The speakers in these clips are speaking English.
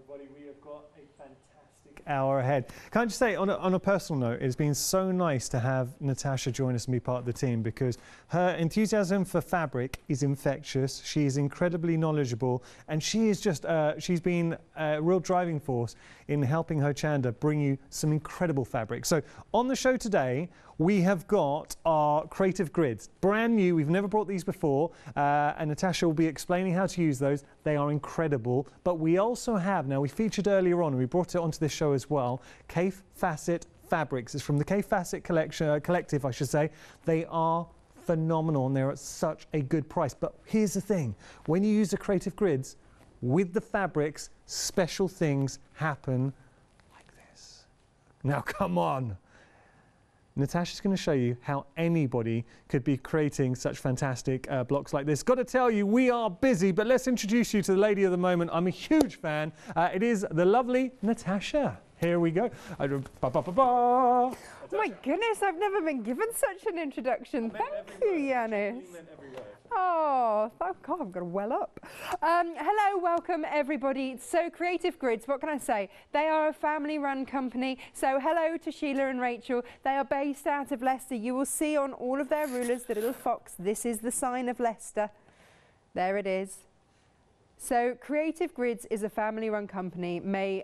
everybody. We have got a fantastic hour ahead. Can I just say, on a personal note, it's been so nice to have Natasha join us and be part of the team, because her enthusiasm for fabric is infectious. She is incredibly knowledgeable, and she is just, she's been a real driving force in helping Hochanda bring you some incredible fabric. So on the show today, we have got our Creative Grids, brand new. We've never brought these before, and Natasha will be explaining how to use those. They are incredible. But we also have, now we featured earlier on, we brought it onto this show as well, Kaffe Fassett fabrics. It's from the Kaffe Fassett collective, I should say. They are phenomenal, and they're at such a good price. But here's the thing: when you use the Creative Grids with the fabrics, special things happen like this. Now, come on. Natasha's going to show you how anybody could be creating such fantastic blocks like this. Got to tell you, we are busy, but let's introduce you to the lady of the moment. I'm a huge fan. It is the lovely Natasha. Here we go. Oh my goodness, I've never been given such an introduction. Thank you, Yanis. Oh, God, I've got to well up. Hello, welcome everybody. So Creative Grids, what can I say? They are a family-run company. So hello to Sheila and Rachel. They are based out of Leicester. You will see on all of their rulers the little fox. This is the sign of Leicester. There it is. So Creative Grids is a family-run company. They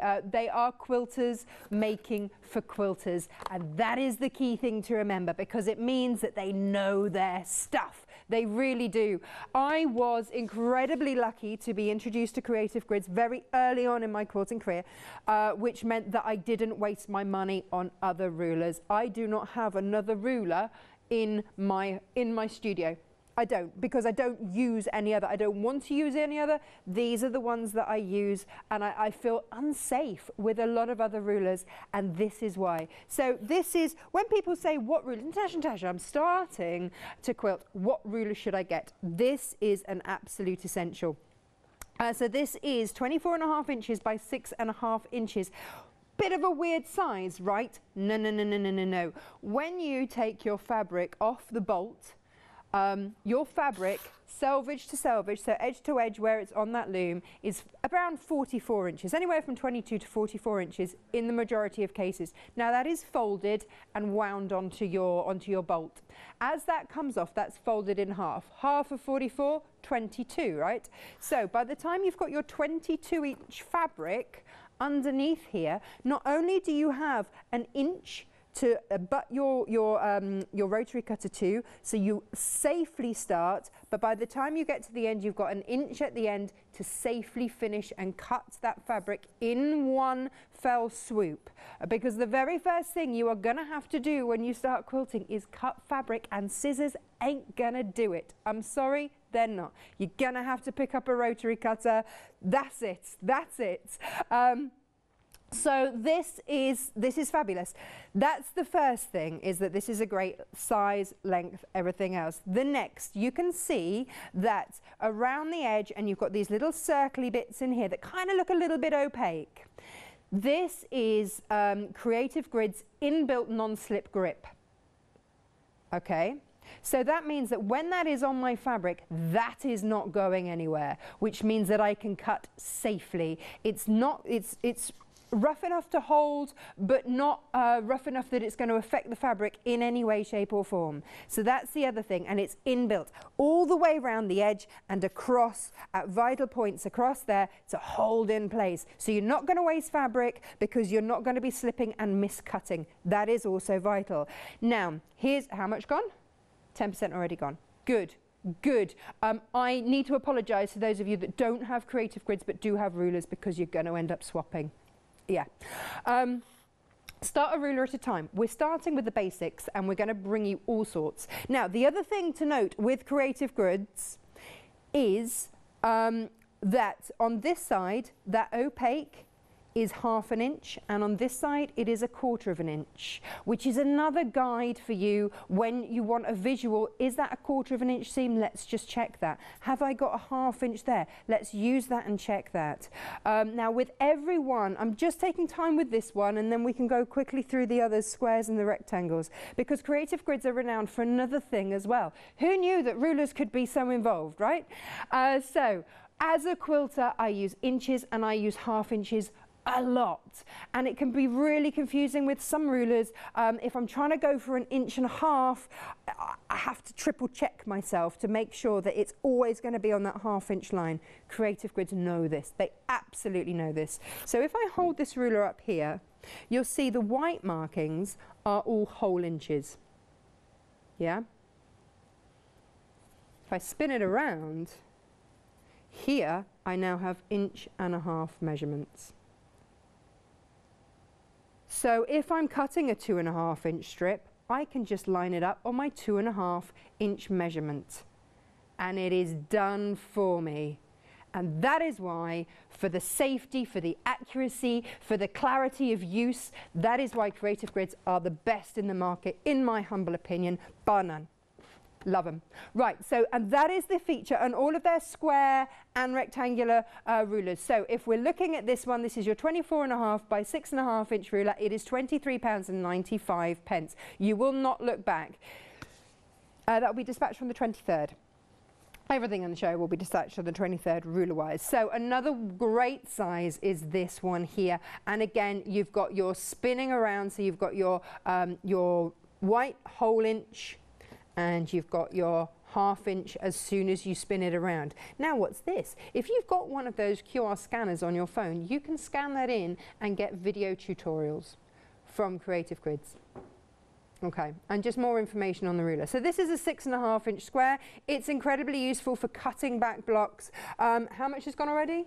are quilters making for quilters, and that is the key thing to remember, because it means that they know their stuff. They really do. I was incredibly lucky to be introduced to Creative Grids very early on in my quilting career, which meant that I didn't waste my money on other rulers. I do not have another ruler in my studio. I don't, because I don't use any other. I don't want to use any other. These are the ones that I use, and I feel unsafe with a lot of other rulers, and this is why. So this is, when people say, what ruler, Natasha, I'm starting to quilt, what ruler should I get? This is an absolute essential. So this is 24.5 inches by 6.5 inches. Bit of a weird size, right? No, no, no, no, no, no, no. When you take your fabric off the bolt, your fabric, selvage to selvage, so edge to edge where it's on that loom, is around 44 inches, anywhere from 22 to 44 inches in the majority of cases. Now that is folded and wound onto your bolt. As that comes off, that's folded in half. Half of 44, 22, right? So by the time you've got your 22-inch fabric underneath here, not only do you have an inch to butt your rotary cutter too, so you safely start, but by the time you get to the end, you've got an inch at the end to safely finish and cut that fabric in one fell swoop. Because the very first thing you are gonna have to do when you start quilting is cut fabric, and scissors ain't gonna do it. I'm sorry, they're not. You're gonna have to pick up a rotary cutter. That's it, that's it. So this is fabulous. That's the first thing, is that this is a great size, length, everything else. The next, you can see that around the edge, and you've got these little circly bits in here that kind of look a little bit opaque. This is Creative Grids inbuilt non-slip grip. Okay. So that means that when that is on my fabric, that is not going anywhere, which means that I can cut safely. It's rough enough to hold, but not rough enough that it's going to affect the fabric in any way, shape or form. So that's the other thing, and it's inbuilt all the way around the edge and across at vital points across there to hold in place. So you're not going to waste fabric, because you're not going to be slipping and miscutting. That is also vital. Now, here's how much gone? 10% already gone. Good. Good. I need to apologise to those of you that don't have Creative Grids but do have rulers, because you're going to end up swapping. Yeah. Start a ruler at a time. We're starting with the basics, and we're going to bring you all sorts. Now, the other thing to note with Creative Grids is that on this side, that opaque is half an inch, and on this side it is 1/4 of an inch, which is another guide for you when you want a visual. Is that 1/4 of an inch seam? Let's just check that. Have I got 1/2 inch there? Let's use that and check that. Now with every one, I'm just taking time with this one, and then we can go quickly through the others, squares and the rectangles, because Creative Grids are renowned for another thing as well. Who knew that rulers could be so involved, right? So As a quilter, I use inches and I use half inches a lot, and it can be really confusing with some rulers. If I'm trying to go for an inch and a half, I have to triple check myself to make sure that it's always going to be on that half inch line. Creative Grids know this, they absolutely know this. So if I hold this ruler up here, you'll see the white markings are all whole inches. Yeah? If I spin it around, here I now have inch and a half measurements. So if I'm cutting a 2.5 inch strip, I can just line it up on my 2.5 inch measurement. And it is done for me. And that is why, for the safety, for the accuracy, for the clarity of use, that is why Creative Grids are the best in the market, in my humble opinion, bar none. Love them. Right, so, and that is the feature on all of their square and rectangular rulers. So if we're looking at this one, this is your 24.5 by 6.5 inch ruler. It is £23.95. You will not look back. That will be dispatched on the 23rd. Everything on the show will be dispatched on the 23rd, ruler-wise. So another great size is this one here. And again, you've got your spinning around, so you've got your white whole inch, and you've got your half inch as soon as you spin it around. Now what's this? If you've got one of those QR scanners on your phone, you can scan that in and get video tutorials from Creative Grids. Okay, and just more information on the ruler. So this is a 6.5 inch square. It's incredibly useful for cutting back blocks. How much has gone already?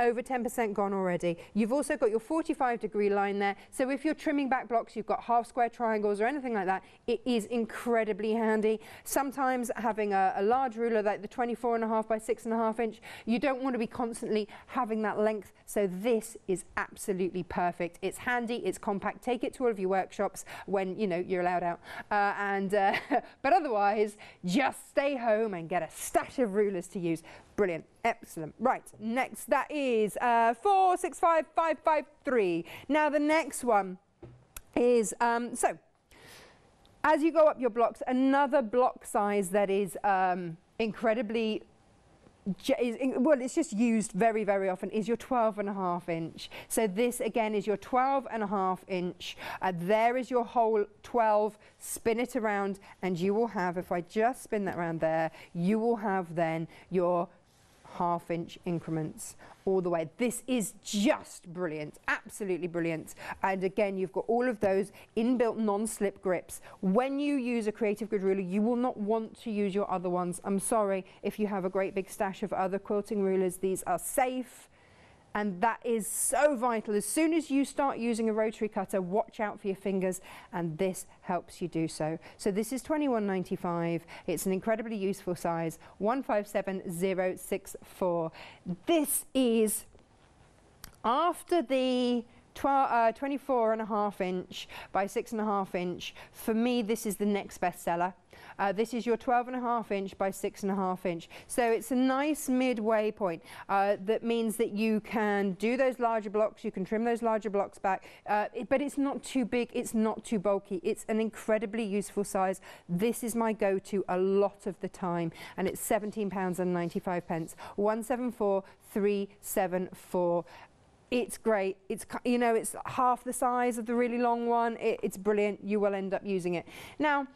Over 10% gone already. You've also got your 45-degree line there, so if you're trimming back blocks, you've got half square triangles or anything like that, it is incredibly handy. Sometimes having a large ruler like the 24.5 by 6.5 inch, you don't want to be constantly having that length, so this is absolutely perfect. It's handy, it's compact. Take it to all of your workshops when, you know, you're allowed out, but otherwise, just stay home and get a stash of rulers to use. Brilliant, excellent. Right, next, that is 465553. Now the next one is, so as you go up your blocks, another block size that is incredibly, well, it's just used very, very often, is your 12.5 inch. So this again is your 12.5 inch. There is your whole 12. Spin it around and you will have, if I just spin that around there, you will have then your half inch increments all the way. This is just brilliant, absolutely brilliant. And again, you've got all of those inbuilt non-slip grips. When you use a Creative Grid ruler, you will not want to use your other ones. I'm sorry if you have a great big stash of other quilting rulers. These are safe, and that is so vital. As soon as you start using a rotary cutter, watch out for your fingers, and this helps you do so. So this is £21.95. It's an incredibly useful size, 157064. This is after the 24.5 inch by 6.5 inch. For me, this is the next bestseller. This is your 12.5 inch by 6.5 inch. So it's a nice midway point. That means that you can do those larger blocks, you can trim those larger blocks back, but it's not too big, it's not too bulky. It's an incredibly useful size. This is my go-to a lot of the time, and it's £17.95. 174374. It's great. It's, you know, it's half the size of the really long one. It's brilliant. You will end up using it. Now,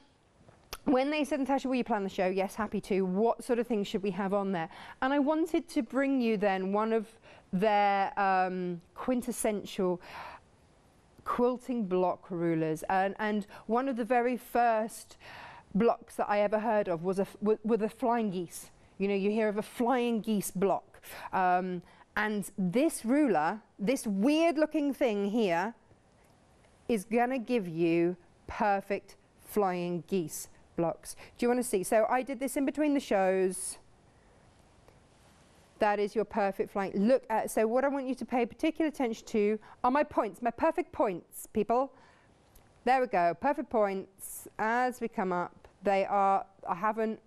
when they said, Natasha, will you plan the show? Yes, happy to. What sort of things should we have on there? And I wanted to bring you then one of their quintessential quilting block rulers. And one of the very first blocks that I ever heard of was were the flying geese. You know, you hear of a flying geese block. And this ruler, this weird looking thing here, is gonna give you perfect flying geese blocks. Do you want to see? So I did this in between the shows. That is your perfect flying. Look at, so what I want you to pay particular attention to are my points, my perfect points, people. There we go, perfect points. As we come up, they are, I haven't,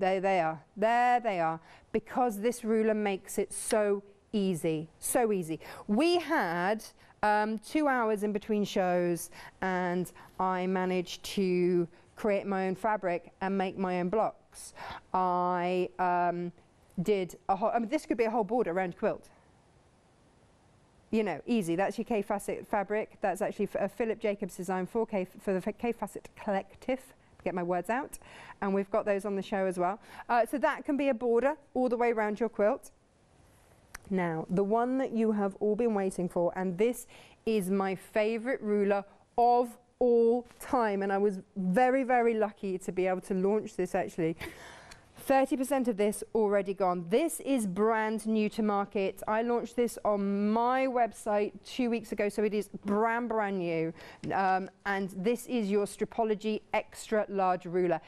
there they are, there they are, because this ruler makes it so easy, so easy. We had 2 hours in between shows, and I managed to create my own fabric and make my own blocks. I did a whole, I mean, this could be a whole border around quilt. You know, easy. That's your Kaffe Fassett fabric. That's actually a Philip Jacobs design for the Kaffe Fassett collective. Get my words out. And we've got those on the show as well. So that can be a border all the way around your quilt. Now, the one that you have all been waiting for, and this is my favorite ruler of all time. And I was very, very lucky to be able to launch this actually. 30% of this already gone. This is brand new to market. I launched this on my website 2 weeks ago, so it is brand new. And this is your Stripology extra large ruler.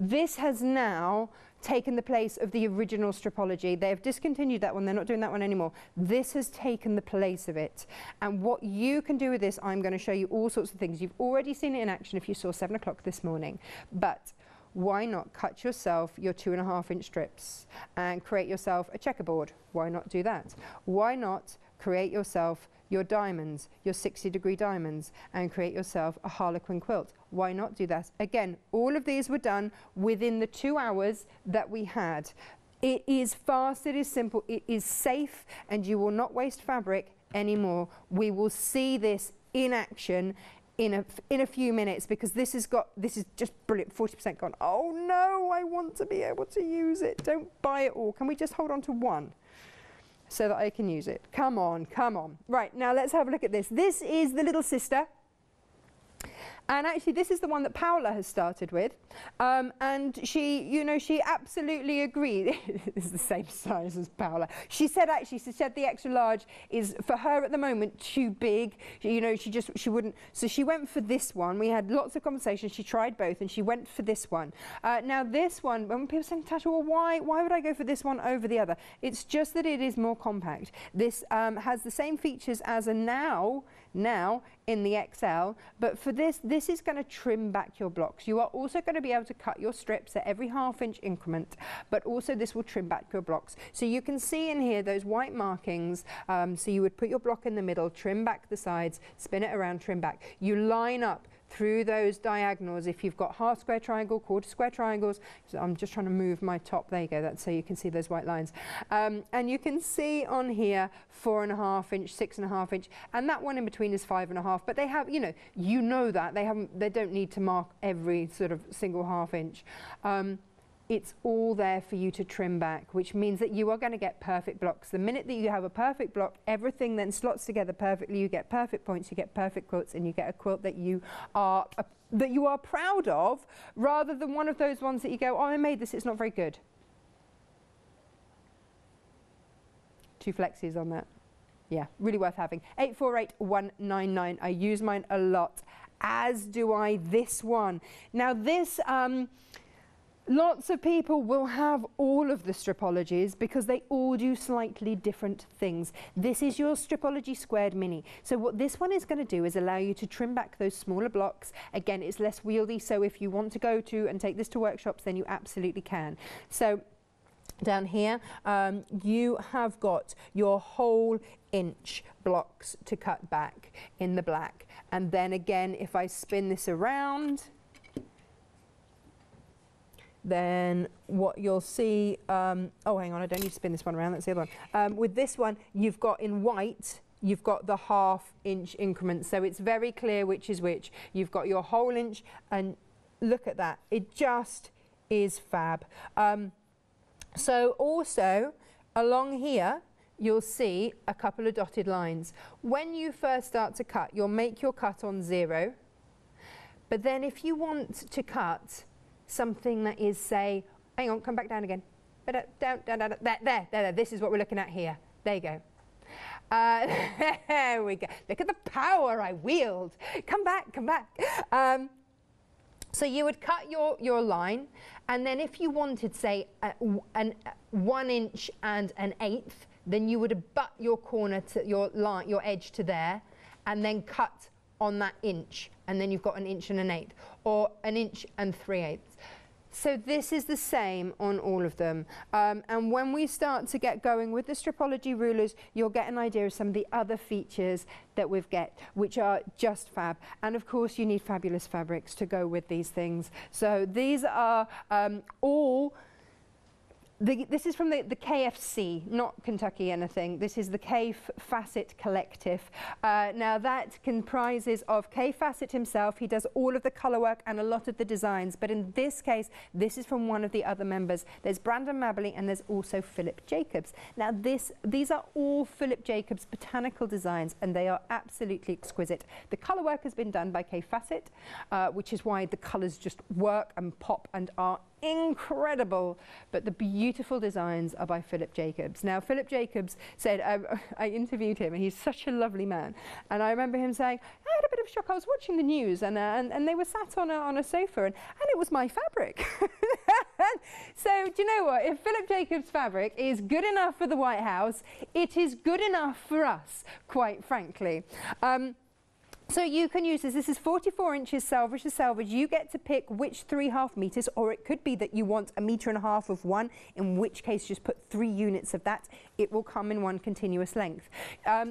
This has now taken the place of the original Stripology. They have discontinued that one. They're not doing that one anymore. This has taken the place of it. And what you can do with this, I'm going to show you all sorts of things. You've already seen it in action if you saw 7 o'clock this morning. But why not cut yourself your 2.5-inch strips and create yourself a checkerboard? Why not do that? Why not create yourself your diamonds, your 60-degree diamonds, and create yourself a harlequin quilt? Why not do that? Again, all of these were done within the 2 hours that we had. It is fast, it is simple, it is safe, and you will not waste fabric anymore. We will see this in action in a few minutes, because this is just brilliant. 40% gone. Oh no, I want to be able to use it. Don't buy it all. Can we just hold on to one so that I can use it? Come on, come on. Right, now let's have a look at this. This is the little sister. And actually, this is the one that Paola has started with. And she, you know, she absolutely agreed. This is the same size as Paola. She said, actually, she said the extra large is, for her at the moment, too big. You know, she wouldn't. So she went for this one. We had lots of conversations. She tried both, and she went for this one. Now, this one, when people say, Natasha, well, why would I go for this one over the other? It's just that it is more compact. This has the same features as a now in the XL, but for this is going to trim back your blocks. You are also going to be able to cut your strips at every half-inch increment, but also this will trim back your blocks. So you can see in here those white markings. So you would put your block in the middle, trim back the sides, spin it around, trim back. You line up through those diagonals. If you've got half square triangle, quarter square triangles, so I'm just trying to move my top, there you go, that's so you can see those white lines. And you can see on here 4.5 inch, 6.5 inch, and that one in between is 5.5, but they have, you know that, they don't need to mark every sort of single half-inch. It's all there for you to trim back, which means that you are going to get perfect blocks. The minute that you have a perfect block, everything then slots together perfectly. You get perfect points, you get perfect quilts, and you get a quilt that you are proud of, rather than one of those ones that you go, oh, I made this, it's not very good. Two flexies on that. Yeah, really worth having. 848199. I use mine a lot, as do I this one. Now this, lots of people will have all of the Stripologies because they all do slightly different things. This is your Stripology squared mini. So what this one is going to do is allow you to trim back those smaller blocks. Again, it's less wieldy, so if you want to go to and take this to workshops, then you absolutely can. So down here, you have got your whole inch blocks to cut back in the black. And then again, if I spin this around, then what you'll see, oh, hang on, I don't need to spin this one around, that's the other one. With this one, you've got in white, you've got the half-inch increments, so it's very clear which is which. You've got your whole inch, and look at that. It just is fab. So also, along here, you'll see a couple of dotted lines. When you first start to cut, you'll make your cut on 0, but then if you want to cut something that is, say, hang on, come back down again. There, this is what we're looking at here. There you go. There we go. Look at the power I wield. Come back, come back. So you would cut your line, and then if you wanted, say, 1 inch and 1/8, then you would abut your corner to your line, your edge to there, and then cut on that inch, and then you've got 1 inch and 1/8, or 1 inch and 3/8. So this is the same on all of them. And when we start to get going with the Stripology rulers, you'll get an idea of some of the other features that we've got, which are just fab. And of course, you need fabulous fabrics to go with these things. So these are all This is from the KFC, not Kentucky anything. This is the Kaffe Fassett Collective. Now that comprises of Kaffe Fassett himself. He does all of the colour work and a lot of the designs. But in this case, this is from one of the other members. There's Brandon Mabbley and there's also Philip Jacobs. Now these are all Philip Jacobs botanical designs and they are absolutely exquisite. The colour work has been done by Kaffe Fassett, which is why the colours just work and pop and are incredible, but the beautiful designs are by Philip Jacobs. Now, Philip Jacobs said, I interviewed him, and he's such a lovely man, and I remember him saying, I had a bit of shock, I was watching the news, and they were sat on a sofa, and it was my fabric. So, do you know what? If Philip Jacobs' fabric is good enough for the White House, it is good enough for us, quite frankly. So you can use this. This is 44 inches selvage to selvage. You get to pick which 3.5 meters, or it could be that you want 1.5 meters of one, in which case just put 3 units of that. It will come in one continuous length.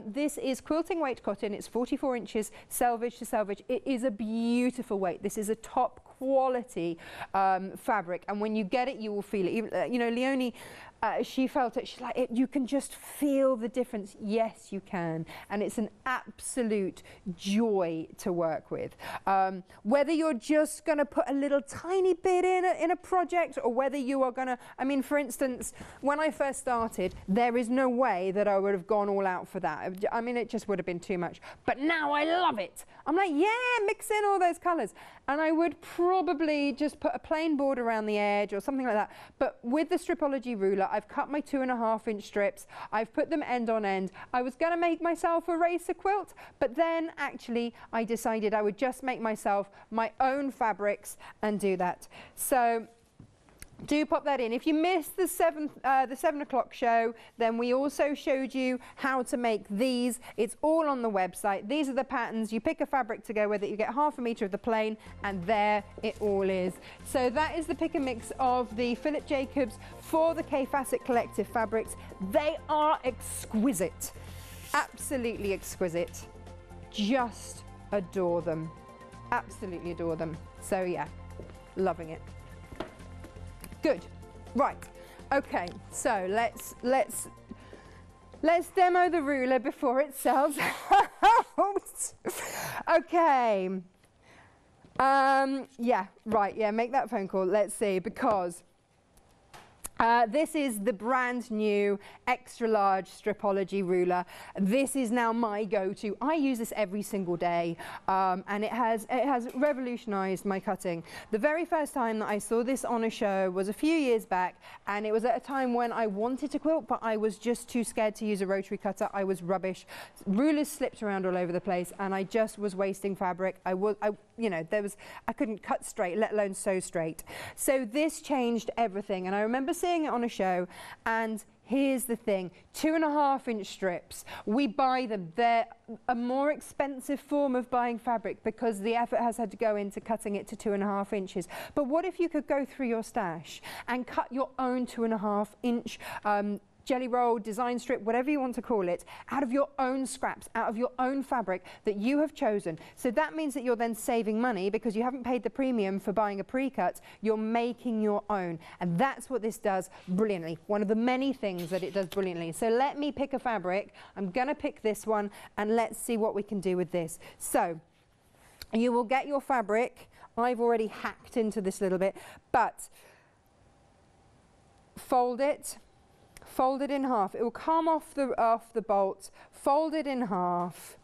This is quilting weight cotton. It's 44 inches selvage to selvage. It is a beautiful weight. This is a top quality fabric, and when you get it, you will feel it. Even, you know, Leonie, she felt it. She's like, you can just feel the difference. Yes, you can, and it's an absolute joy to work with. Whether you're just going to put a little tiny bit in a project, or whether you are going to, I mean, for instance, when I first started, there is no way that I would have gone all out for that. I mean, it just would have been too much. But now I love it. I'm like, yeah, mix in all those colours, and I would probably just put a plain board around the edge or something like that. But with the Stripology ruler, I've cut my 2.5 inch strips, I've put them end on end. I was going to make myself a racer quilt, but then actually I decided I would just make myself my own fabrics and do that. So do pop that in. If you missed the 7 o'clock show, then we also showed you how to make these. It's all on the website. These are the patterns. You pick a fabric to go with it. You get 1/2 meter of the plain, and there it all is. So that is the pick and mix of the Philip Jacobs for the Kaffe Fassett Collective fabrics. They are exquisite, absolutely exquisite. Just adore them, absolutely adore them. So yeah, loving it. Good, right, okay, so let's demo the ruler before it sells out. Okay, yeah, right, yeah, make that phone call, let's see, because this is the brand new extra large Stripology ruler. This is now my go-to. I use this every single day, and it has revolutionized my cutting. The very first time that I saw this on a show was a few years back, and it was at a time when I wanted to quilt, but I was just too scared to use a rotary cutter. I was rubbish. Rulers slipped around all over the place, and I just was wasting fabric. You know, I couldn't cut straight, let alone sew straight. So this changed everything, and I remember seeing it on a show, and here's the thing, 2.5 inch strips, we buy them. They're a more expensive form of buying fabric because the effort has had to go into cutting it to 2.5 inches. But what if you could go through your stash and cut your own 2.5 inch jelly roll, design strip, whatever you want to call it, out of your own scraps, out of your own fabric that you have chosen. So that means that you're then saving money because you haven't paid the premium for buying a pre-cut, you're making your own. And that's what this does brilliantly. One of the many things that it does brilliantly. So let me pick a fabric. I'm gonna pick this one and let's see what we can do with this. So you will get your fabric. I've already hacked into this a little bit, but fold it. Fold it in half. It will come off the bolt. Fold it in half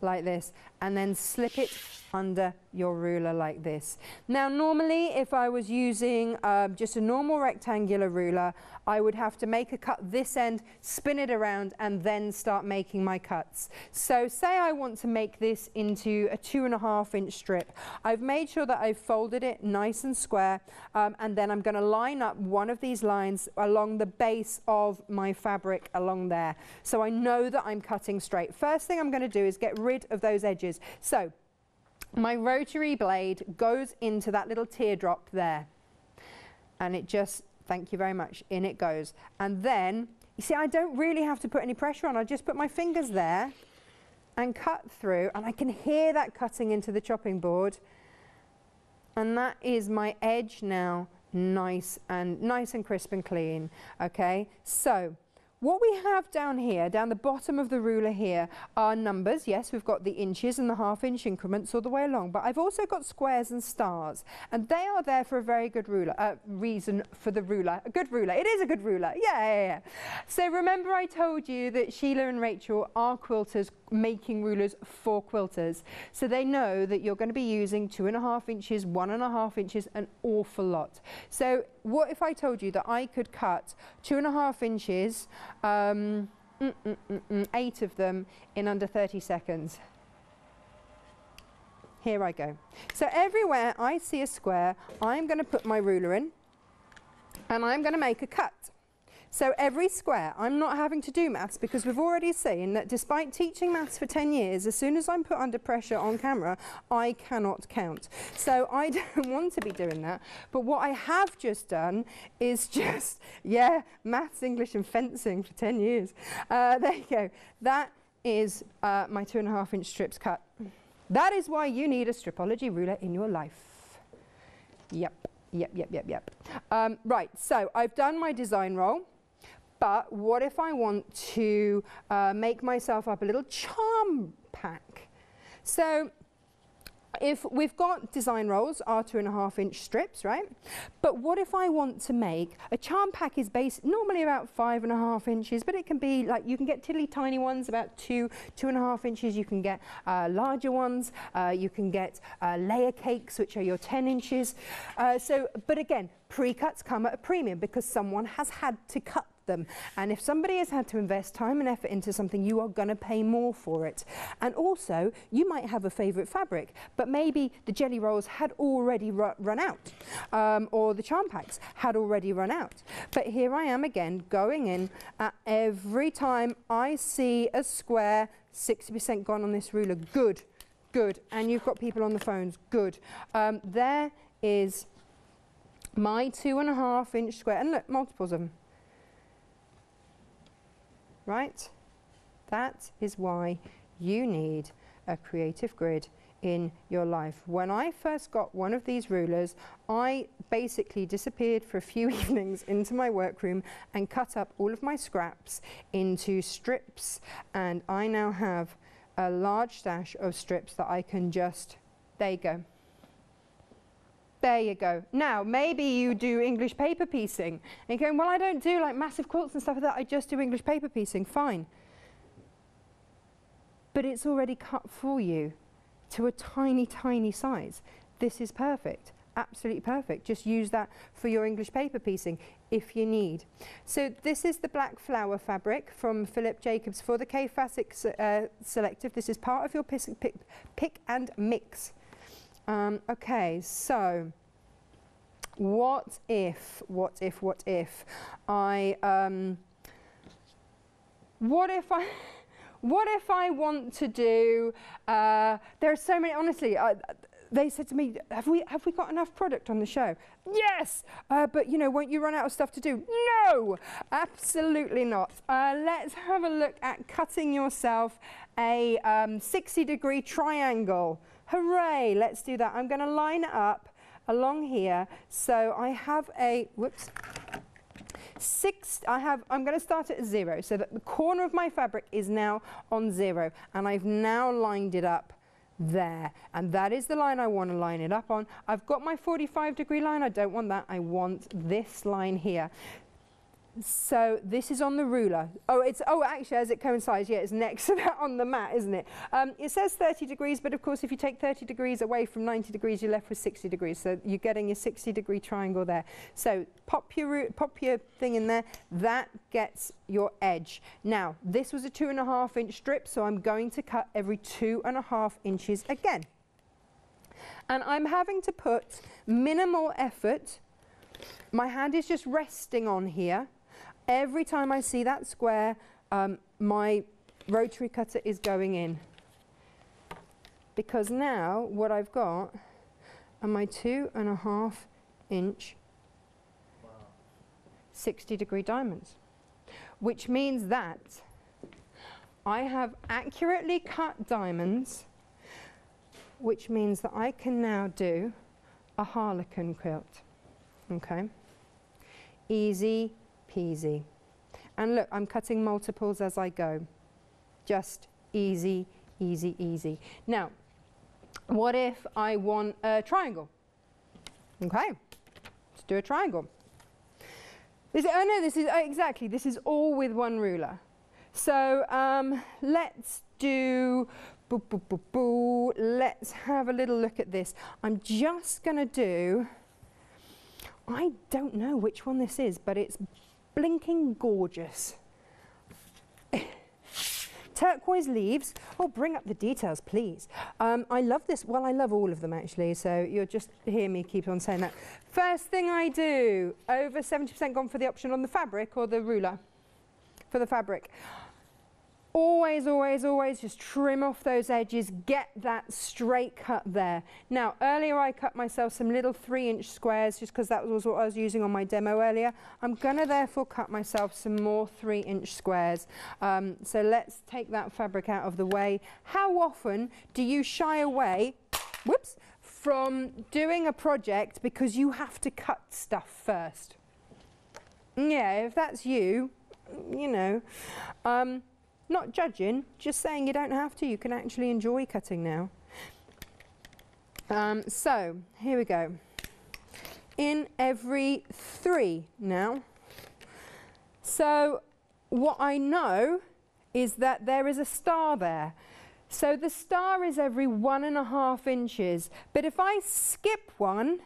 like this and then slip it under your ruler like this. Now normally if I was using just a normal rectangular ruler, I would have to make a cut this end, spin it around and then start making my cuts. So say I want to make this into a 2.5 inch strip. I've made sure that I've folded it nice and square, and then I'm going to line up one of these lines along the base of my fabric along there. So I know that I'm cutting straight. First thing I'm going to do is get rid of those edges. So my rotary blade goes into that little teardrop there, and it just, thank you very much, in it goes. And then, you see, I don't really have to put any pressure on, I just put my fingers there and cut through, and I can hear that cutting into the chopping board, and that is my edge now nice and crisp and clean. Okay, so what we have down here, down the bottom of the ruler here, are numbers. Yes, we've got the inches and the half-inch increments all the way along, but I've also got squares and stars, and they are there for a very good reason for the ruler. A good ruler. It is a good ruler. Yeah. So remember I told you that Sheila and Rachel are quilters making rulers for quilters. So they know that you're going to be using 2.5 inches, 1.5 inches, an awful lot. So what if I told you that I could cut 2.5 inches, 8 of them in under 30 seconds? Here I go. So everywhere I see a square, I'm going to put my ruler in and I'm going to make a cut. So every square, I'm not having to do maths because we've already seen that despite teaching maths for 10 years, as soon as I'm put under pressure on camera, I cannot count. So I don't want to be doing that. But what I have just done is just, yeah, maths, English and fencing for 10 years. There you go. That is my 2.5 inch strips cut. That is why you need a Stripology ruler in your life. Yep. Right, so I've done my design roll. But what if I want to make myself up a little charm pack? So if we've got design rolls are 2.5 inch strips, right? But what if I want to make a charm pack? Is based normally about 5.5 inches, but it can be like you can get tiddly tiny ones about 2.5 inches. You can get larger ones. You can get layer cakes, which are your 10 inches. So, but again, pre-cuts come at a premium because someone has had to cut them. And if somebody has had to invest time and effort into something, you are going to pay more for it. And also, you might have a favourite fabric, but maybe the jelly rolls had already run out, or the charm packs had already run out. But here I am again, going in at every time I see a square, 60% gone on this ruler. Good, good. And you've got people on the phones. Good. There is my 2.5 inch square, and look, multiples of them. Right? That is why you need a creative grid in your life. When I first got one of these rulers, I basically disappeared for a few evenings into my workroom and cut up all of my scraps into strips, and I now have a large stash of strips that I can just, there you go. There you go. Now, maybe you do English paper piecing. And you're going, well, I don't do like massive quilts and stuff like that. I just do English paper piecing. Fine. But it's already cut for you to a tiny, tiny size. This is perfect. Absolutely perfect. Just use that for your English paper piecing if you need. So this is the black flower fabric from Philip Jacobs for the Kaffe Fassett selective. This is part of your pick and mix. Okay, so what if I want to do, there are so many, honestly, they said to me, have we got enough product on the show? Yes, but you know, won't you run out of stuff to do? No, absolutely not. Let's have a look at cutting yourself a 60-degree triangle. Hooray, let's do that. I'm going to line it up along here. So I have a, whoops, I'm going to start at 0 so that the corner of my fabric is now on 0. And I've now lined it up there. And that is the line I want to line it up on. I've got my 45-degree line. I don't want that. I want this line here. So this is on the ruler. Oh, it's actually as it coincides, yeah, it's next to that on the mat, isn't it? It says 30 degrees, but of course, if you take 30 degrees away from 90 degrees, you're left with 60 degrees. So you're getting your 60-degree triangle there. So pop your thing in there. That gets your edge. Now, this was a 2.5 inch strip, so I'm going to cut every 2.5 inches again. And I'm having to put minimal effort. My hand is just resting on here. Every time I see that square, my rotary cutter is going in. Because now what I've got are my 2.5 inch 60-degree diamonds. Which means that I have accurately cut diamonds, which means that I can now do a harlequin quilt. Okay. Easy peasy. And look, I'm cutting multiples as I go. Just easy, easy, easy. Now, what if I want a triangle? Okay, let's do a triangle. This, oh no, this is, exactly, this is all with one ruler. So let's do, let's have a little look at this. I'm just gonna do, I don't know which one this is, but it's blinking gorgeous. Turquoise leaves. Oh, bring up the details, please. I love this. Well, I love all of them, actually, so you'll just hear me keep on saying that. First thing I do, over 70% gone for the option on the fabric or the ruler. For the fabric. Always, always, always just trim off those edges. Get that straight cut there. Now, earlier I cut myself some little 3-inch squares just because that was what I was using on my demo earlier. I'm going to therefore cut myself some more 3-inch squares. So let's take that fabric out of the way. How often do you shy away, whoops, from doing a project because you have to cut stuff first? Yeah, if that's you, you know. Not judging, just saying you don't have to. You can actually enjoy cutting now. So here we go. In every 3 now. So what I know is that there is a star there. So the star is every 1.5 inches. But if I skip 1,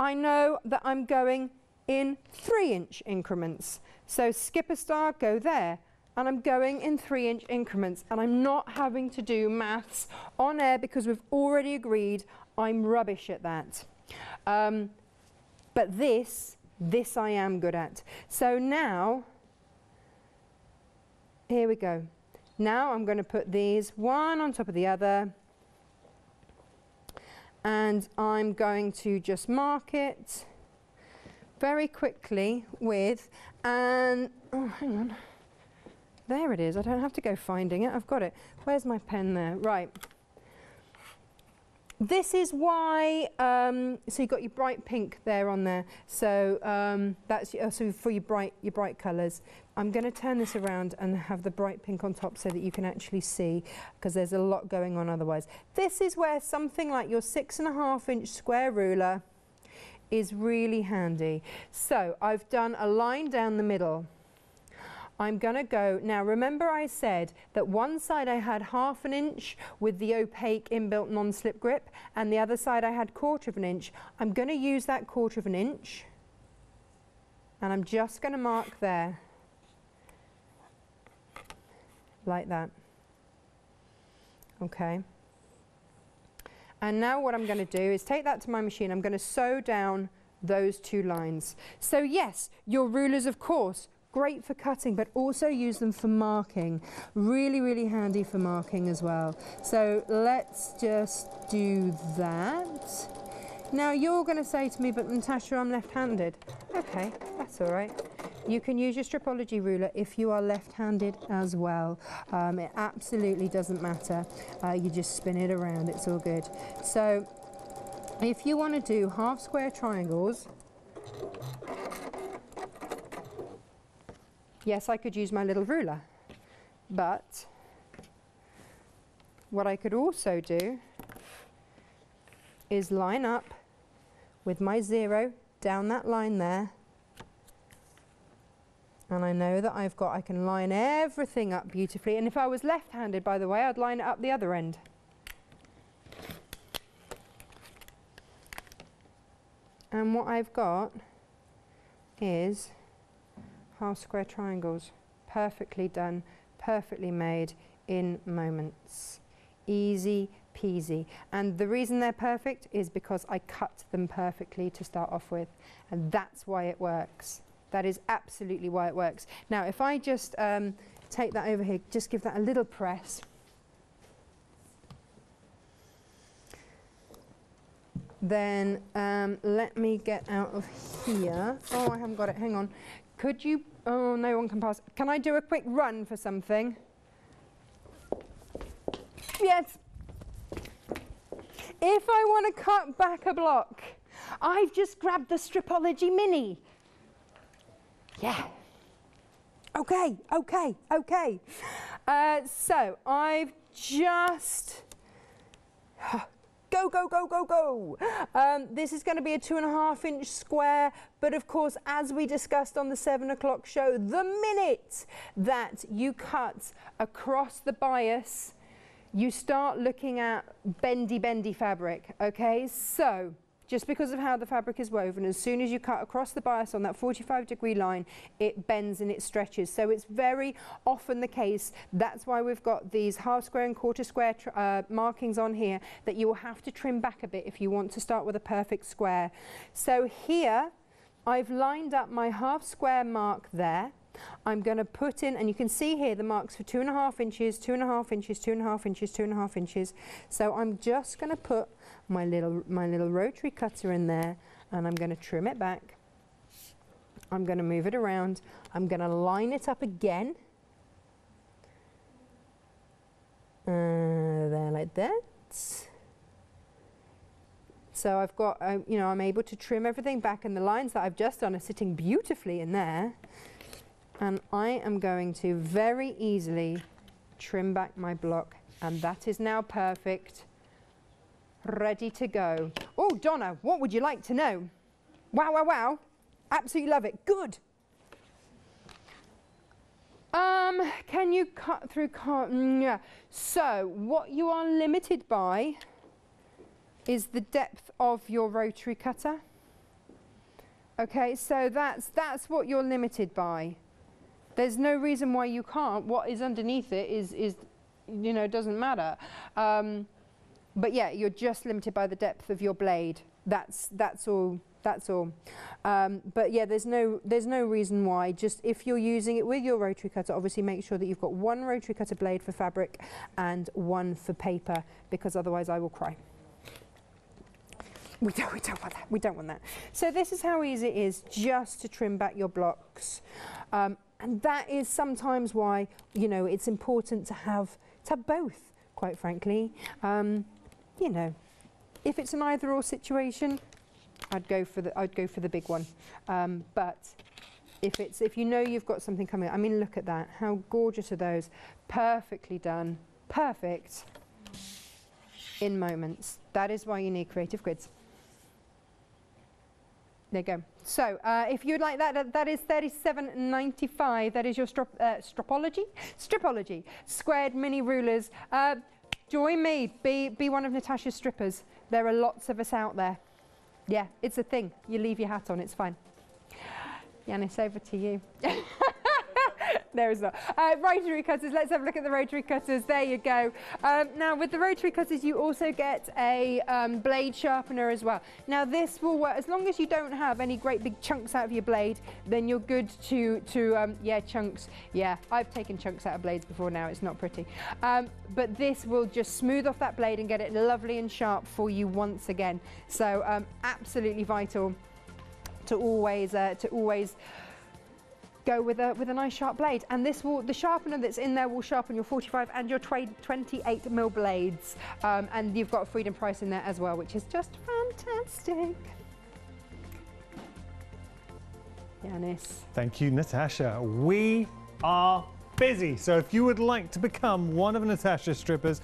I know that I'm going in 3-inch increments. So skip a star, go there. And I'm going in 3-inch increments, and I'm not having to do maths on air because we've already agreed I'm rubbish at that. But this I am good at. So now, here we go. Now I'm going to put these one on top of the other, and I'm going to just mark it very quickly with, and oh, hang on. There it is. I don't have to go finding it. I've got it. Where's my pen there? Right. This is why, so you've got your bright pink there on there. So that's so for your bright colours. I'm going to turn this around and have the bright pink on top so that you can actually see, because there's a lot going on otherwise. This is where something like your 6.5-inch square ruler is really handy. So I've done a line down the middle. I'm going to go, now remember I said that one side I had 1/2 inch with the opaque inbuilt non-slip grip, and the other side I had 1/4 inch. I'm going to use that 1/4 inch, and I'm just going to mark there, like that. Okay. And now what I'm going to do is take that to my machine. I'm going to sew down those 2 lines. So yes, your rulers, of course, great for cutting, but also use them for marking. Really, really handy for marking as well. So let's just do that. Now you're going to say to me, but Natasha, I'm left-handed. Okay, that's all right. You can use your Stripology ruler if you are left-handed as well. It absolutely doesn't matter. You just spin it around, it's all good. So if you want to do 1/2 square triangles, yes, I could use my little ruler, but what I could also do is line up with my 0 down that line there, and I know that I've got, I can line everything up beautifully, and if I was left-handed, by the way, I'd line it up the other end. And what I've got is 1/2 square triangles, perfectly done, perfectly made in moments. Easy peasy. And the reason they're perfect is because I cut them perfectly to start off with, and that's why it works. That is absolutely why it works. Now if I just take that over here, just give that a little press. Then let me get out of here. Oh, I haven't got it, hang on. Could you, oh, no one can pass. Can I do a quick run for something? Yes. If I want to cut back a block, I've just grabbed the Stripology Mini. Yeah. Okay, okay, okay. So I've just... Go, go, go, go, go. This is going to be a 2.5-inch square, but of course, as we discussed on the 7 o'clock show, the minute that you cut across the bias, you start looking at bendy, bendy fabric, okay? So, just because of how the fabric is woven, as soon as you cut across the bias on that 45-degree line, it bends and it stretches. So it's very often the case, that's why we've got these half square and quarter square markings on here, that you will have to trim back a bit if you want to start with a perfect square. So here, I've lined up my half square mark there. I'm going to put in, and you can see here the marks for 2.5 inches, 2.5 inches, 2.5 inches, 2.5 inches. So I'm just going to put my little rotary cutter in there, and I'm going to trim it back. I'm going to move it around. I'm going to line it up again. There, like that. So I've got, you know, I'm able to trim everything back, and the lines that I've just done are sitting beautifully in there. And I am going to very easily trim back my block, and that is now perfect, ready to go. Oh, Donna, what would you like to know? Wow, wow, wow, absolutely love it, good. Can you cut through cotton? Yeah. So what you are limited by is the depth of your rotary cutter. Okay, so that's what you're limited by. There's no reason why you can't. What is underneath it is you know, doesn't matter. But yeah, you're just limited by the depth of your blade. That's all. That's all. But yeah, there's no reason why. Just if you're using it with your rotary cutter, obviously make sure that you've got one rotary cutter blade for fabric and one for paper, because otherwise I will cry. We don't want that. We don't want that. So this is how easy it is just to trim back your blocks. And that is sometimes why, you know, it's important to have both, quite frankly. You know, if it's an either-or situation, I'd go for the big one. But if you know you've got something coming, I mean, look at that. How gorgeous are those? Perfectly done. Perfect. In moments. That is why you need Creative Grids. There you go. So if you'd like that, that is £37.95. that is your Stripology squared mini rulers. Join me, be one of Natasha's strippers. There are lots of us out there. Yeah, it's a thing. You leave your hat on, it's fine. Yanis, over to you. There is not. Rotary cutters, let's have a look at the rotary cutters. There you go. Now with the rotary cutters, you also get a blade sharpener as well. Now this will work, as long as you don't have any great big chunks out of your blade, then you're good to yeah, chunks. Yeah, I've taken chunks out of blades before now, it's not pretty. But this will just smooth off that blade and get it lovely and sharp for you once again. So absolutely vital to always go with a nice sharp blade, and this will, the sharpener that's in there will sharpen your 45 and your 28mm blades, and you've got a freedom price in there as well, which is just fantastic. Yanis. Thank you, Natasha. We are busy, so if you would like to become one of Natasha's strippers,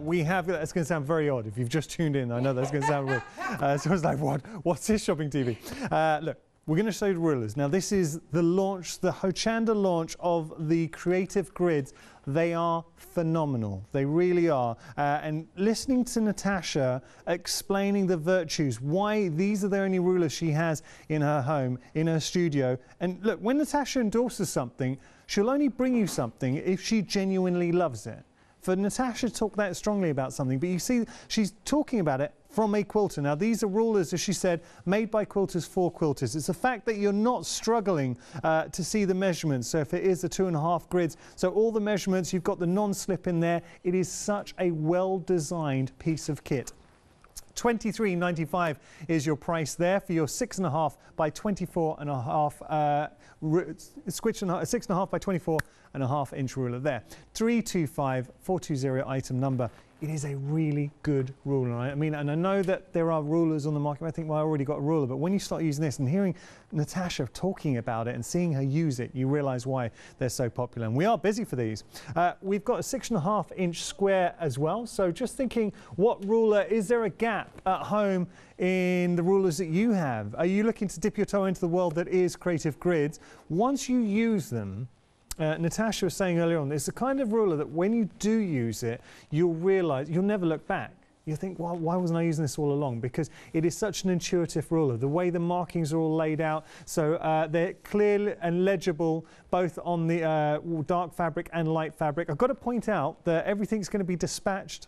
we have, that's going to sound very odd if you've just tuned in, I know that's going to sound weird. So it's like, what's this shopping TV? Look. We're going to show you the rulers. Now this is the launch, the Hochanda launch of the Creative Grids. They are phenomenal. They really are. And listening to Natasha explaining the virtues, why these are the only rulers she has in her home, in her studio. And look, when Natasha endorses something, she'll only bring you something if she genuinely loves it. For Natasha to talk that strongly about something, but you see she's talking about it from a quilter. Now these are rulers, as she said, made by quilters for quilters. It's the fact that you're not struggling to see the measurements. So if it is the 2.5 grids, so all the measurements, you've got the non-slip in there. It is such a well-designed piece of kit. £23.95 is your price there for your 6.5 by 24.5 switch and 6.5 by 24.5 inch ruler there. 325420 item number. It is a really good ruler. I mean, and I know that there are rulers on the market. I think, well, I already got a ruler. But when you start using this and hearing Natasha talking about it and seeing her use it, you realise why they're so popular. And we are busy for these. We've got a 6.5 inch square as well. So just thinking, what ruler, is there a gap at home in the rulers that you have? Are you looking to dip your toe into the world that is Creative Grids? Once you use them, Natasha was saying earlier on, it's the kind of ruler that when you do use it, you'll realise, you'll never look back. You'll think, well, why wasn't I using this all along? Because it is such an intuitive ruler. The way the markings are all laid out, so they're clear and legible both on the dark fabric and light fabric. I've got to point out that everything's going to be dispatched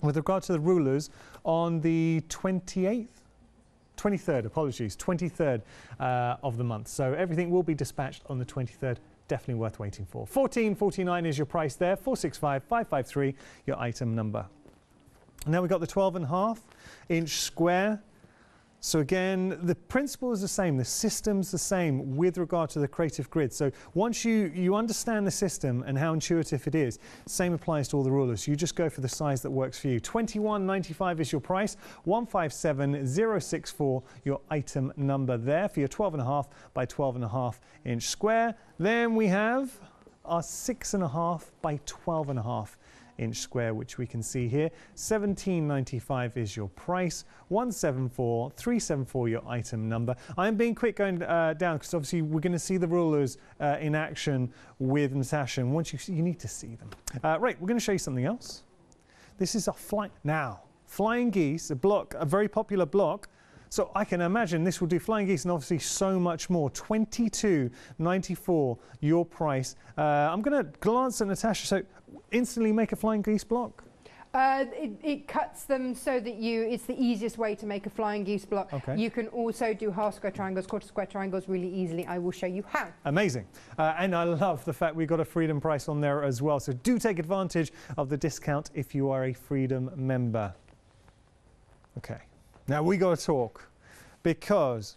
with regard to the rulers on the 23rd of the month. So everything will be dispatched on the 23rd. Definitely worth waiting for. £14.49 is your price there. 465,553 your item number. And now we've got the 12.5 inch square. So again, the principle is the same, the system's the same with regard to the Creative Grid. So once you understand the system and how intuitive it is, same applies to all the rulers. You just go for the size that works for you. £21.95 is your price. 157,064 your item number there for your 12.5 by 12.5 inch square. Then we have our 6.5 by 12.5 inch square, which we can see here. £17.95 is your price. 174,374 your item number. I'm being quick going down because obviously we're going to see the rulers in action with Natasha. And once you need to see them. Right, we're going to show you something else. This is a flying geese, a block, a very popular block. So I can imagine this will do flying geese and obviously so much more. £22.94 your price. I'm going to glance at Natasha. So instantly make a flying geese block? It cuts them so that it's the easiest way to make a flying geese block. Okay. You can also do half square triangles, quarter square triangles really easily. I will show you how. Amazing. And I love the fact we got a Freedom price on there as well. So do take advantage of the discount if you are a Freedom member. Okay. Now we got to talk, because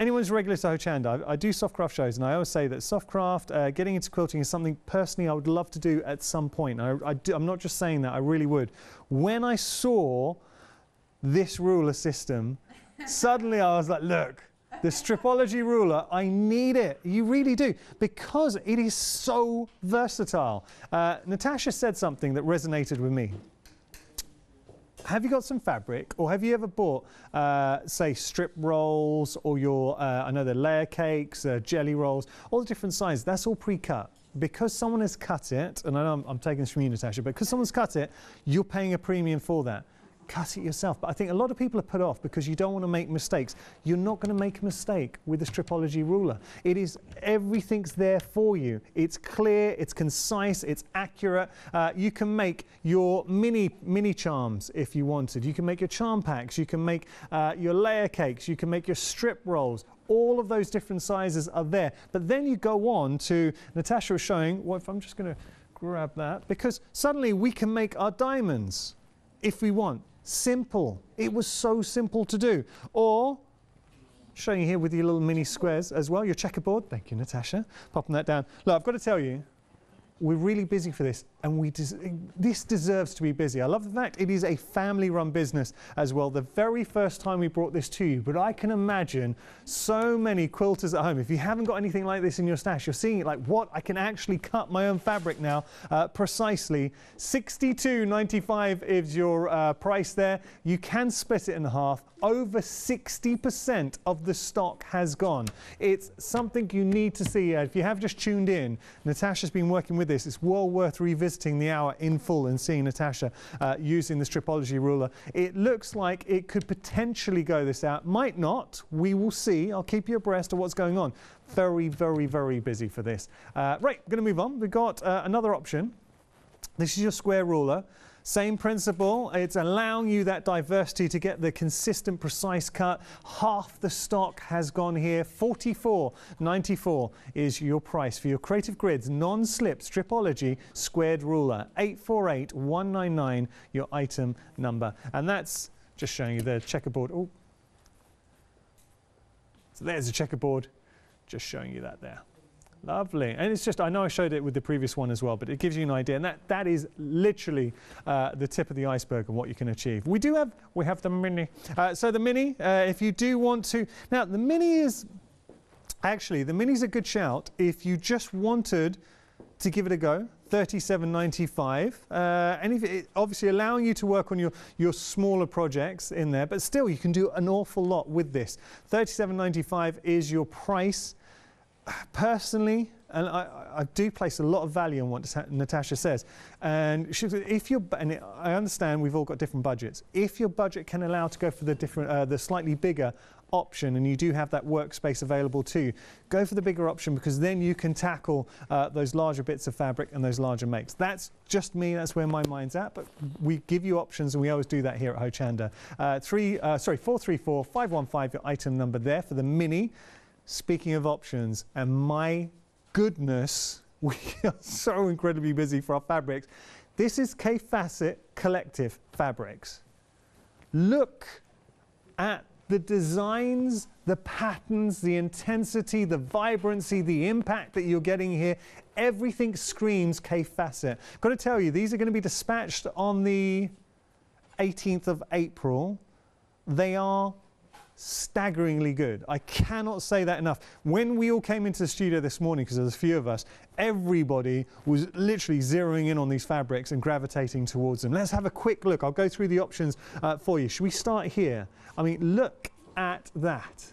anyone's regular to Hochanda, I do softcraft shows, and I always say that softcraft, getting into quilting is something personally I would love to do at some point. I'm not just saying that, I really would. When I saw this ruler system, suddenly I was like, look, the Stripology ruler, I need it. You really do, because it is so versatile. Natasha said something that resonated with me. Have you got some fabric, or have you ever bought, say, strip rolls, or your, I know they're layer cakes, jelly rolls, all the different sizes? That's all pre-cut. Because someone has cut it, and I know I'm taking this from you, Natasha, but because someone's cut it, you're paying a premium for that. Cut it yourself. But I think a lot of people are put off because you don't want to make mistakes. You're not going to make a mistake with the Stripology ruler. It is, everything's there for you. It's clear, it's concise, it's accurate. You can make your mini charms if you wanted. You can make your charm packs. You can make your layer cakes. You can make your strip rolls. All of those different sizes are there. But then you go on to, Natasha was showing, well, if I'm just going to grab that, because suddenly we can make our diamonds if we want. Simple. It was so simple to do. Or, showing you here with your little mini squares as well, your checkerboard. Thank you, Natasha. Popping that down. Look, I've got to tell you, we're really busy for this, and this deserves to be busy. I love the fact it is a family-run business as well. The very first time we brought this to you, but I can imagine so many quilters at home. If you haven't got anything like this in your stash, you're seeing it like, what? I can actually cut my own fabric now, precisely. £62.95 is your price there. You can split it in half. Over 60% of the stock has gone. It's something you need to see. If you have just tuned in, Natasha's been working with this. It's well worth revisiting the hour in full and seeing Natasha using the Stripology ruler. It looks like it could potentially go this out. Might not. We will see. I'll keep you abreast of what's going on. Very, very, very busy for this. Right, we're going to move on. We've got another option. This is your square ruler. Same principle, it's allowing you that diversity to get the consistent, precise cut. Half the stock has gone here. £44.94 is your price for your Creative Grids non-slip Stripology squared ruler. 848,199 your item number. And that's Just showing you the checkerboard. Oh, so there's the checkerboard. Just showing you that there. Lovely. And it's just, I know I showed it with the previous one as well, but it gives you an idea. And that is literally the tip of the iceberg and what you can achieve. We have the Mini. So the Mini, if you do want to, now the Mini is, actually the Mini's a good shout if you just wanted to give it a go. $37.95, and if it, obviously allowing you to work on your smaller projects in there, but still you can do an awful lot with this. $37.95 is your price. Personally, and I do place a lot of value on what Natasha says, and I understand we've all got different budgets. If your budget can allow to go for the different, the slightly bigger option, and you do have that workspace available to you, go for the bigger option, because then you can tackle those larger bits of fabric and those larger makes. That's just me, that's where my mind's at, but we give you options and we always do that here at Hochanda. 434 515, your item number there for the Mini. Speaking of options, and my goodness, we are so incredibly busy for our fabrics. This is Kaffe Fassett Collective Fabrics. Look at the designs, the patterns, the intensity, the vibrancy, the impact that you're getting here. Everything screams Kaffe Fassett. Got to tell you, these are going to be dispatched on the 18th of April. They are staggeringly good. I cannot say that enough. When we all came into the studio this morning, because there's a few of us, everybody was literally zeroing in on these fabrics and gravitating towards them. Let's have a quick look. I'll go through the options for you. Should we start here? I mean, look at that.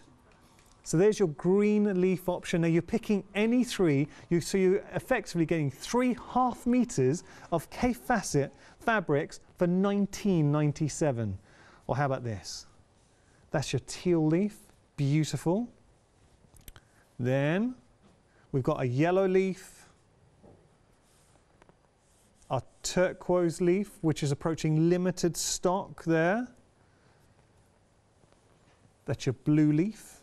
So there's your green leaf option. Now you're picking any three, so you're effectively getting 3.5 meters of Kaffe Fassett fabrics for $19.97. Or how about this? That's your teal leaf, beautiful. Then we've got a yellow leaf, our turquoise leaf, which is approaching limited stock there. That's your blue leaf.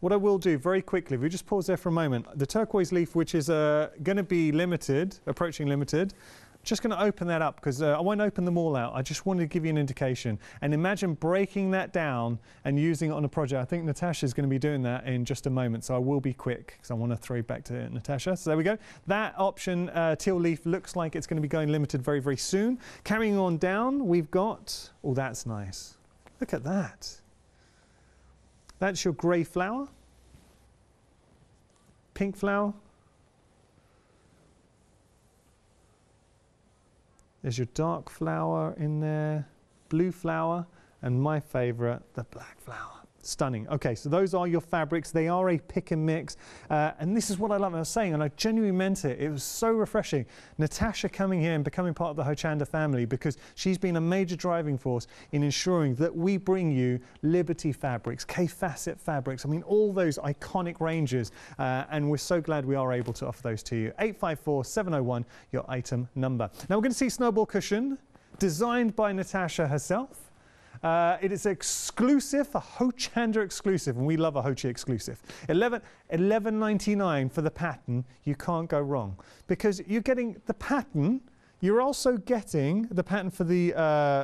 What I will do very quickly, if we just pause there for a moment, the turquoise leaf, which is going to be limited, approaching limited, just going to open that up because I won't open them all out. I just wanted to give you an indication. And imagine breaking that down and using it on a project. I think Natasha's going to be doing that in just a moment, so I will be quick because I want to throw it back to Natasha. So there we go. That option, teal leaf, looks like it's going to be going limited very, very soon. Carrying on down, we've got, oh, that's nice. Look at that. That's your grey flower, pink flower. There's your dark flower in there, blue flower, and my favourite, the black flower. Stunning. Okay, so those are your fabrics. They are a pick and mix. And this is what I love. I was saying, and I genuinely meant it. It was so refreshing. Natasha coming here and becoming part of the Hochanda family, because she's been a major driving force in ensuring that we bring you Liberty fabrics, Kaffe Fassett fabrics. I mean, all those iconic ranges. And we're so glad we are able to offer those to you. 854-701, your item number. Now we're going to see Snowball Cushion, designed by Natasha herself. It is exclusive, a Hochanda exclusive, and we love a Hochi exclusive. $11.99 for the pattern. You can't go wrong, because you're getting the pattern. You're also getting the pattern for the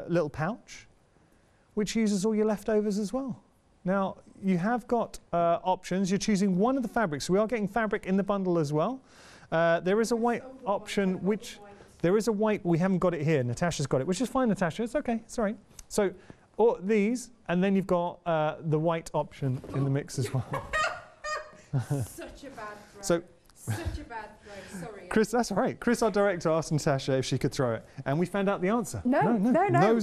little pouch, which uses all your leftovers as well. Now, you have got options. You're choosing one of the fabrics. We are getting fabric in the bundle as well. There is a white option, which there is a white. We haven't got it here. Natasha's got it, which is fine, Natasha. It's okay. It's all right. So, or these, and then you've got the white option in the mix as well. Such a bad throw. Such a bad throw, sorry. Chris, that's all right. Chris, our director, asked Natasha if she could throw it, and we found out the answer. No, badly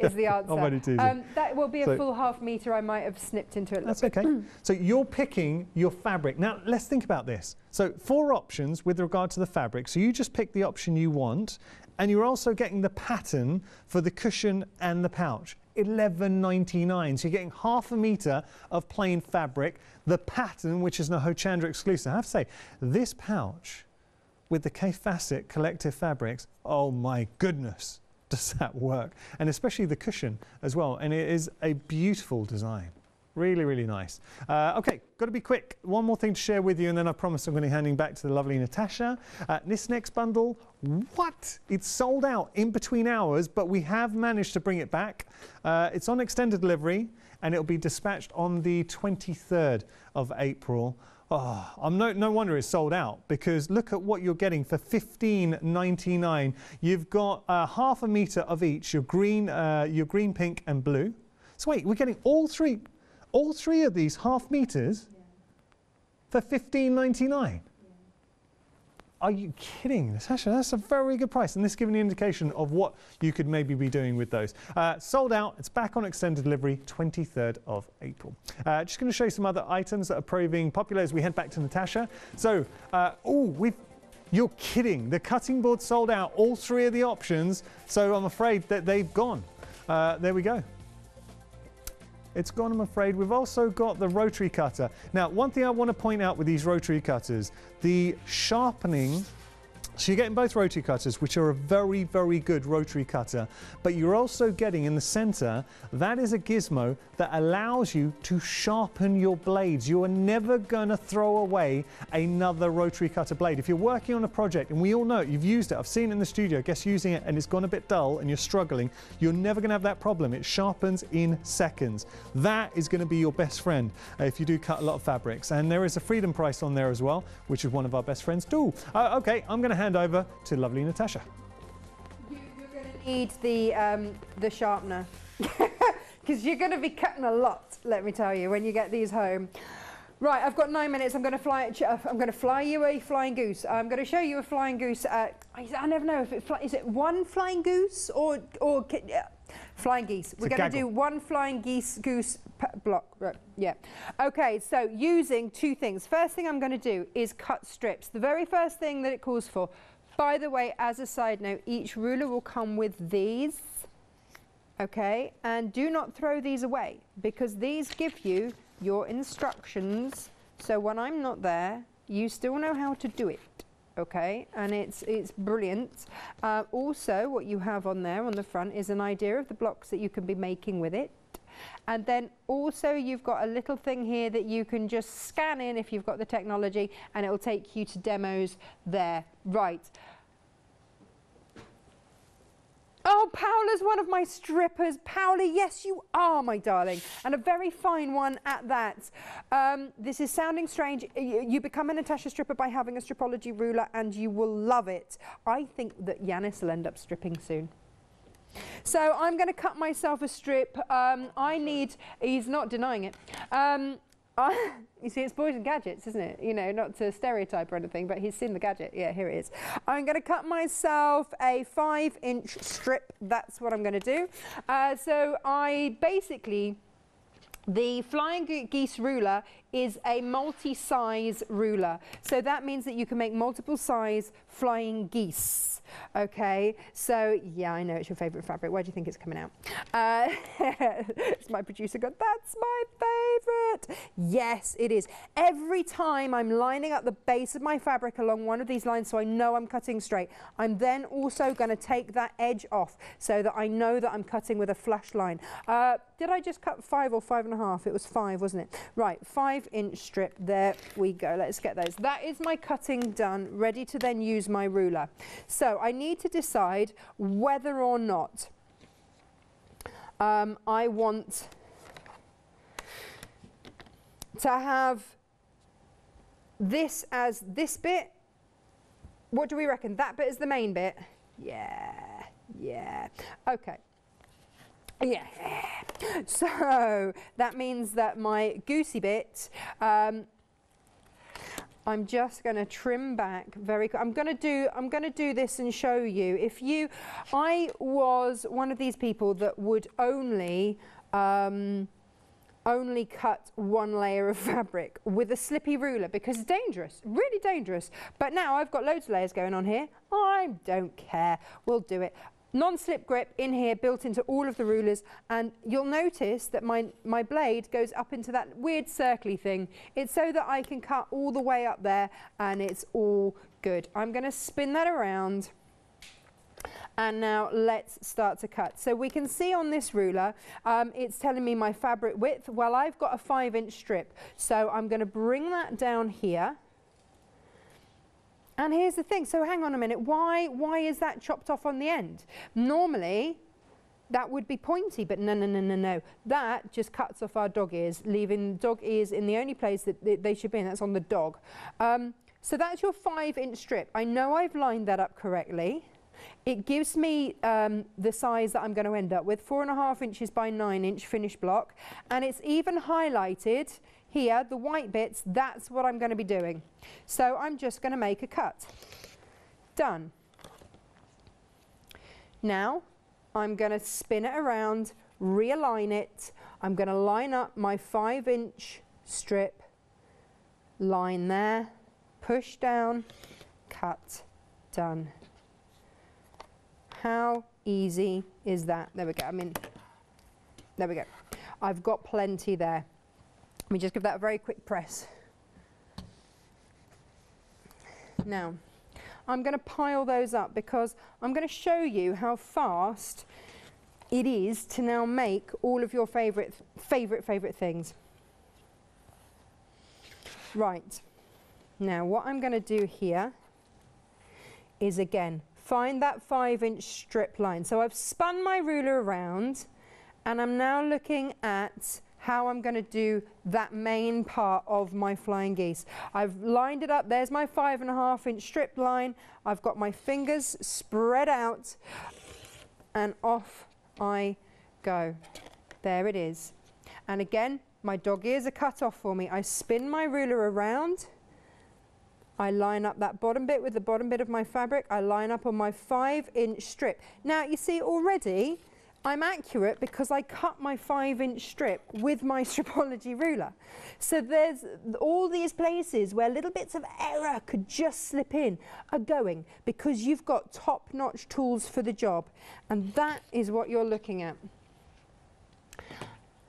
is the answer. Already teasing. That will be a full ½ meter. I might have snipped into it. That's okay. So you're picking your fabric. Now, let's think about this. So 4 options with regard to the fabric. So you just pick the option you want, and you're also getting the pattern for the cushion and the pouch. $11.99, so you're getting ½ meter of plain fabric, the pattern, which is a Hochanda exclusive. I have to say, this pouch with the Kaffe Fassett Collective Fabrics, oh my goodness, does that work? And especially the cushion as well, and it is a beautiful design. Really, really nice. Okay, got to be quick. One more thing to share with you, and then I promise I'm going to be handing back to the lovely Natasha. This next bundle, what? It's sold out in between hours, but we have managed to bring it back. It's on extended delivery, and it'll be dispatched on the 23rd of April. Oh, no wonder it's sold out, because look at what you're getting for $15.99. You've got half a metre of each, your green, pink and blue. So wait, we're getting all three of these half metres for $15.99. Are you kidding, Natasha? That's a very good price, and this gives an indication of what you could maybe be doing with those. Sold out, it's back on extended delivery, 23rd of April. Just going to show you some other items that are proving popular as we head back to Natasha. So, you're kidding, the cutting board sold out, all three of the options, so I'm afraid that they've gone. There we go. It's gone, I'm afraid. We've also got the rotary cutter. Now, one thing I want to point out with these rotary cutters, the sharpening, so you're getting both rotary cutters, which are a very, very good rotary cutter, but you're also getting in the center, that is a gizmo that allows you to sharpen your blades. You are never gonna throw away another rotary cutter blade. If you're working on a project, and we all know it, you've used it, I've seen it in the studio, guess using it and it's gone a bit dull and you're struggling, you're never gonna have that problem. It sharpens in seconds. That is gonna be your best friend if you do cut a lot of fabrics. And there is a freedom price on there as well, which is one of our best friends too. Okay, I'm gonna hand over to lovely Natasha. You're going to need the sharpener because you're going to be cutting a lot, let me tell you, when you get these home. Right, I've got 9 minutes. I'm going to fly you a flying goose. I'm going to show you a flying goose. I never know if is it one flying goose or flying geese. We're going to do one flying goose block. Right, yeah. Okay, so using two things. First thing I'm going to do is cut strips. The very first thing that it calls for. By the way, as a side note, each ruler will come with these. Okay, and do not throw these away because these give you your instructions. So when I'm not there, you still know how to do it. Okay, and it's brilliant. Also, what you have on there on the front is an idea of the blocks that you can be making with it. And then also you've got a little thing here that you can just scan in if you've got the technology and it'll take you to demos there. Right. Oh, Paola's one of my strippers. Paola, yes, you are, my darling. And a very fine one at that. This is sounding strange. You become a Natasha stripper by having a Stripology ruler and you will love it. I think that Yanis will end up stripping soon. So I'm going to cut myself a strip. He's not denying it. You see, it's Boys and Gadgets, isn't it? You know, not to stereotype or anything, but he's seen the gadget. Yeah, here it is. I'm going to cut myself a 5-inch strip. That's what I'm going to do. The flying geese ruler is a multi-size ruler. So that means that you can make multiple size flying geese. Okay, so yeah, I know it's your favorite fabric. Why do you think it's coming out? It's my producer going, that's my favorite. Yes, it is. Every time I'm lining up the base of my fabric along one of these lines so I know I'm cutting straight, I'm then also gonna take that edge off so that I know that I'm cutting with a flash line. Did I just cut 5 or 5.5? It was 5, wasn't it? Right, 5-inch strip. There we go. Let's get those. That is my cutting done, ready to then use my ruler. So I need to decide whether or not I want to have this as this bit. What do we reckon? That bit is the main bit. Yeah, yeah. Okay. Yeah, so that means that my goosey bit, I'm just going to trim back very quick. I'm going to do this and show you. I was one of these people that would only cut one layer of fabric with a slippy ruler because it's dangerous, really dangerous. But now I've got loads of layers going on here. I don't care. We'll do it. Non-slip grip in here, built into all of the rulers, and you'll notice that my blade goes up into that weird circly thing. It's so that I can cut all the way up there, and it's all good. I'm going to spin that around, And now let's start to cut. So we can see on this ruler, it's telling me my fabric width. Well, I've got a 5-inch strip. So I'm going to bring that down here. And here's the thing. So hang on a minute. Why is that chopped off on the end? Normally, that would be pointy, but no, no, no, no, no. That just cuts off our dog ears, leaving dog ears in the only place that they should be in. That's on the dog. So that's your 5-inch strip. I know I've lined that up correctly. It gives me the size that I'm going to end up with, 4.5 inches by 9 inch finish block. And it's even highlighted here, the white bits, that's what I'm going to be doing. So I'm just going to make a cut. Done. Now, I'm going to spin it around, realign it. I'm going to line up my 5-inch strip, line there, push down, cut, done. How easy is that? There we go. I mean, there we go. I've got plenty there. Let me just give that a very quick press. Now, I'm going to pile those up because I'm going to show you how fast it is to now make all of your favourite things. Right. Now, what I'm going to do here is, again, find that 5-inch strip line. So I've spun my ruler around, and I'm now looking at how I'm going to do that main part of my flying geese. I've lined it up. There's my 5.5-inch strip line. I've got my fingers spread out, and off I go. There it is. And again, my dog ears are cut off for me. I spin my ruler around. I line up that bottom bit with the bottom bit of my fabric. I line up on my 5-inch strip. Now, you see already, I'm accurate because I cut my 5-inch strip with my Stripology ruler. So there's all these places where little bits of error could just slip in are going because you've got top-notch tools for the job. And that is what you're looking at.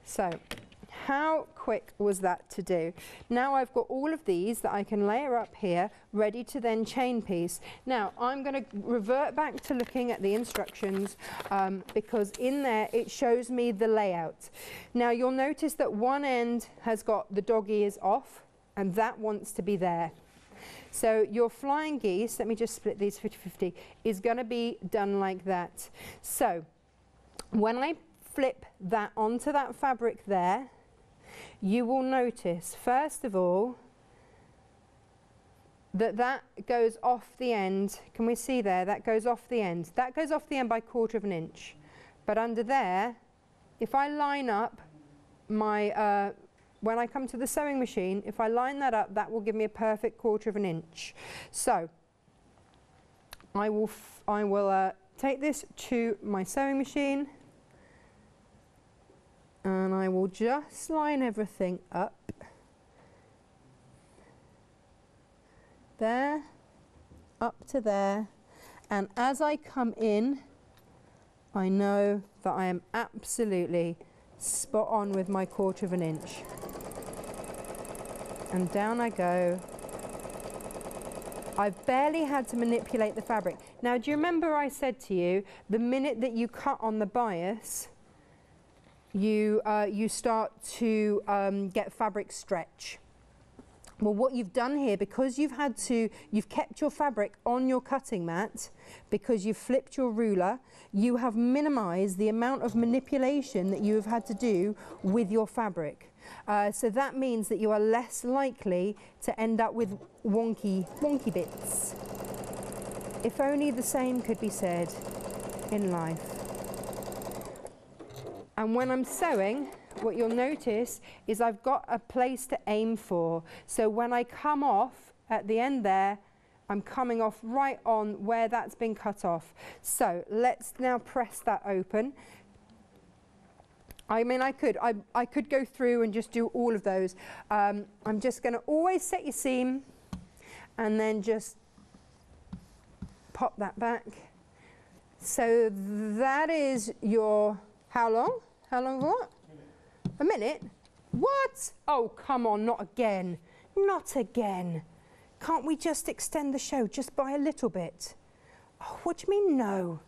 So how quick was that to do? Now I've got all of these that I can layer up here, ready to then chain piece. Now I'm going to revert back to looking at the instructions because in there it shows me the layout. Now you'll notice that one end has got the dog ears off and that wants to be there. So your flying geese, let me just split these 50-50, is going to be done like that. So when I flip that onto that fabric there, you will notice, first of all, that that goes off the end. Can we see there? That goes off the end. That goes off the end by 1/4 of an inch. But under there, if I line up my, when I come to the sewing machine, if I line that up, that will give me a perfect 1/4 of an inch. So I will take this to my sewing machine. And I will just line everything up. There, up to there. And as I come in, I know that I am absolutely spot on with my 1/4 of an inch. And down I go. I've barely had to manipulate the fabric. Now, do you remember I said to you, the minute that you cut on the bias, you start to get fabric stretch. Well, what you've done here, because you've kept your fabric on your cutting mat, because you've flipped your ruler, you have minimized the amount of manipulation that you have had to do with your fabric. So that means that you are less likely to end up with wonky bits. If only the same could be said in life. And when I'm sewing, what you'll notice is I've got a place to aim for. So when I come off at the end there, I'm coming off right on where that's been cut off. So let's now press that open. I mean, I could go through and just do all of those. I'm just going to always set your seam and then just pop that back. So that is your, how long? How long what? A minute? What? Oh, come on, not again. Not again. Can't we just extend the show just by a little bit? Oh, what do you mean no?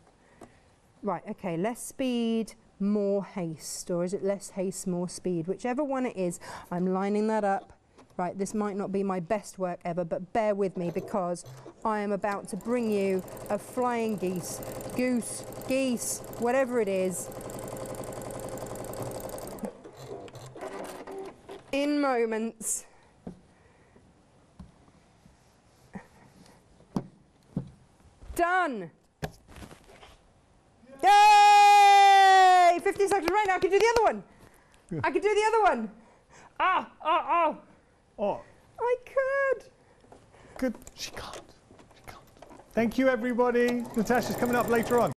right, okay, less speed, more haste, or is it less haste, more speed? Whichever one it is, I'm lining that up. Right, this might not be my best work ever, but bear with me because I am about to bring you a flying geese, whatever it is, in moments. Done! Yay! 15 seconds remaining. I can do the other one. Yeah. I can do the other one. Oh. I could. Good. She can't. She can't. Thank you, everybody. Natasha's coming up later on.